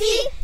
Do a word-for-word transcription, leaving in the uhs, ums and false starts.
easy.